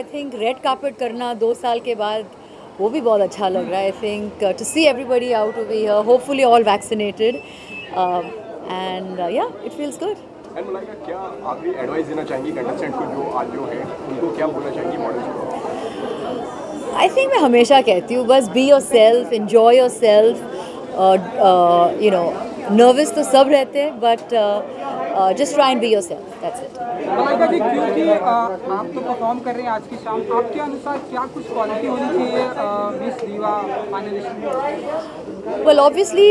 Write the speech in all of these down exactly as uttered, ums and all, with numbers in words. I think red carpet करना दो साल के बाद वो भी बहुत अच्छा लग रहा है. I think to see everybody out to be hopefully all vaccinated and yeah it feels good. And Malaika क्या आप भी एडवाइस देना चाहेंगी कंटेस्टेंट को जो आज जो है उनको क्या बोलना चाहेंगी मॉडल्स को? आई थिंक मैं हमेशा कहती हूँ बस be yourself, enjoy yourself. You know nervous तो सब रहते हैं but just try and be yourself, that's it. Malaika ji क्योंकि आप तो परफॉर्म कर रहे हैं आज की शाम, आपके अनुसार क्या कुछ क्वालिटी होनी चाहिए Miss Diva finalist? Well obviously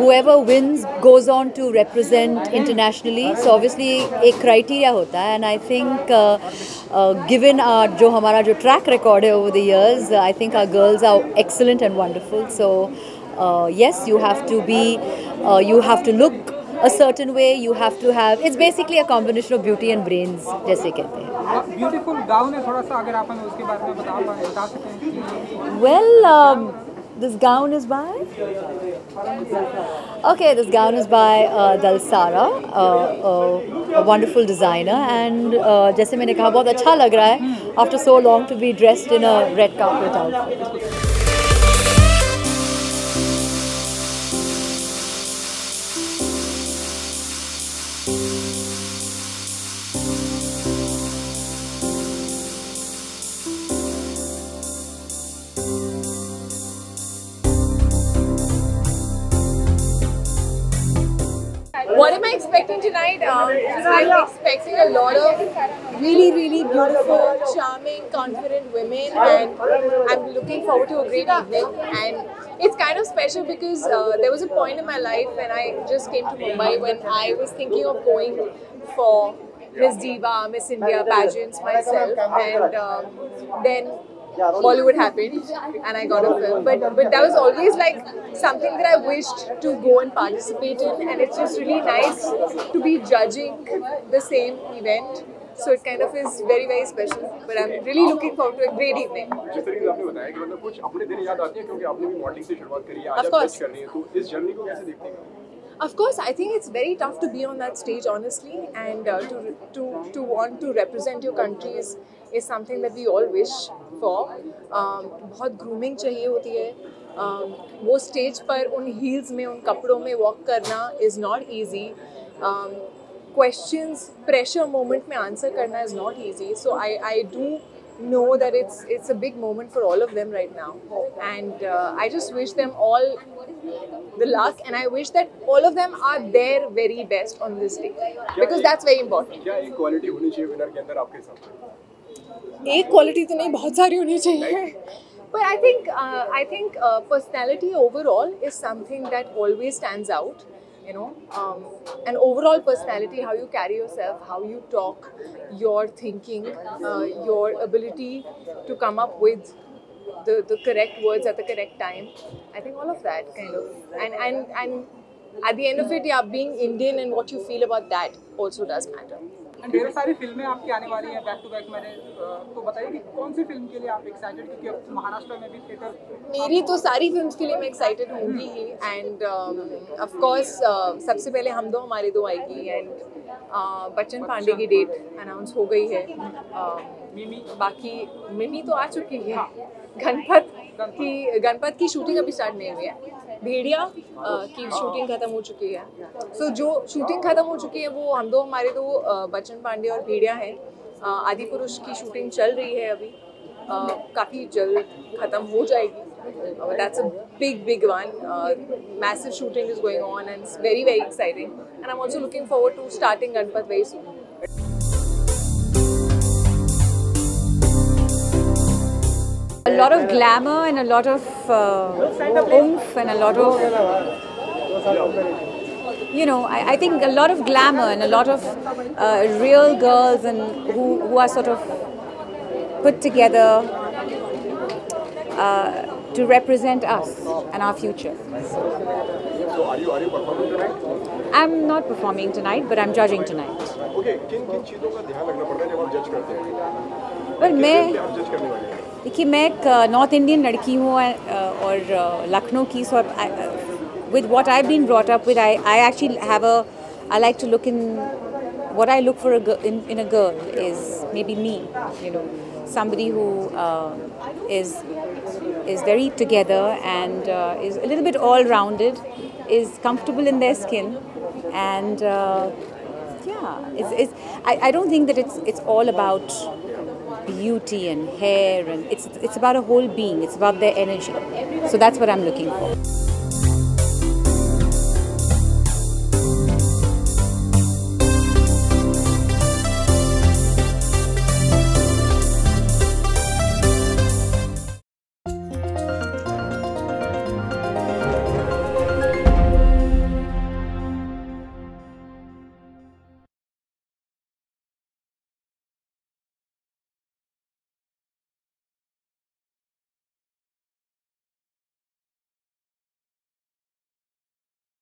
whoever wins goes on to represent internationally, so obviously एक criteria होता है. and I think uh, uh, given our जो हमारा जो track record है over the years, I think our girls are excellent and wonderful. so uh, yes, you have to be uh, you have to look a certain way, you have to have, it's basically a combination of beauty and brains जैसे कहते हैं. beautiful gown है थोड़ा सा, अगर आप हमें उसके बारे में बता बता सकते हैं. well um, this gown is by okay this gown is by uh, Dalsara, uh, uh, a wonderful designer, and uh, जैसे मैंने कहा बहुत अच्छा लग रहा है after so long to be dressed in a red carpet outfit. What am I expecting tonight? Um, I'm expecting a lot of really, really beautiful, charming, confident women, and I'm looking forward to a great evening. And it's kind of special because uh, there was a point in my life when I just came to Mumbai when I was thinking of going for Miss Diva, Miss India pageants myself, and um, then Bollywood happened and I got a film, but but that was always like something that I wished to go and participate in, and it's just really nice to be judging the same event. So it kind of is very very special, but I'm really looking forward to a great evening. जिस तरीके से आपने बताया कि मतलब कुछ अपने दिन याद आते हैं क्योंकि आपने भी मॉडलिंग से शुरुआत करी है, आज कुछ करनी है, तो इस जर्नी को कैसे देखती हैं? Of course, I think it's very tough to be on that stage, honestly, and uh, to to to want to represent your country is is something that we all wish for. Um, बहुत grooming चाहिए होती है. Um, वो stage पर उन heels में, उन कपड़ों में walk करना is not easy. Um, questions, pressure moment में answer करना is not easy. So I I do know that it's it's a big moment for all of them right now, and uh, I just wish them all the luck, and I wish that all of them are their very best on this day because that's very important. क्या एक quality होनी चाहिए winner के अंदर आपके साथ? एक quality तो नहीं, बहुत सारी होनी चाहिए. But I think uh, I think uh, personality overall is something that always stands out. You know, um, an overall personality, how you carry yourself, how you talk, your thinking, uh, your ability to come up with the the correct words at the correct time. I think all of that kind of, and and and at the end of it, yeah, being Indian and what you feel about that also does matter. And there are सारी फिल्में आपकी आने वाली हैं back to back. मैंने तो बताइए कि कौन सी फिल्म के लिए आप excited, क्योंकि महाराष्ट्र में भी थिएटर. मेरी तो सारी फिल्म्स के लिए मैं excited होंगी ही, and um, of course uh, सबसे पहले हम दो हमारे दो आएगी, and uh, बच्चन पांडे की डेट अनाउंस हो गई है. मिमी uh, बाकी मिमी तो आ चुकी है. गणपत की गणपत की शूटिंग अभी स्टार्ट नहीं हुई है. भेड़िया की शूटिंग खत्म हो चुकी है. सो so, जो शूटिंग खत्म हो चुकी है वो हम दो हमारे दो बच्चन पांडे और भेड़िया हैं. आदि पुरुष की शूटिंग चल रही है अभी, काफ़ी जल्द खत्म हो जाएगी. That's a big big one, massive shooting is going on and it's very very exciting, and I am also looking forward to starting Ganapath very soon. A lot of glamour and a lot of uh, oomph and a lot of, you know, I, I think a lot of glamour and a lot of uh, real girls and who, who are sort of put together uh, to represent us and our future. So are you, are you performing tonight? I'm not performing tonight, but I'm judging tonight. Okay, किन किन चीजों का ध्यान रखना पड़ता है जब आप जज करते हैं? Well, मैं देखिए मैं एक नॉर्थ इंडियन लड़की हूँ और लखनऊ की, so with what I have been brought up with, I I actually have a, I like to look in, what I look for in in a girl is maybe me, you know. somebody who uh, is is very together and uh, is a little bit all-rounded, is comfortable in their skin, and uh, yeah, it's, it's, I, I don't think that it's it's all about beauty and hair, and it's it's about a whole being. It's about their energy. So that's what I'm looking for.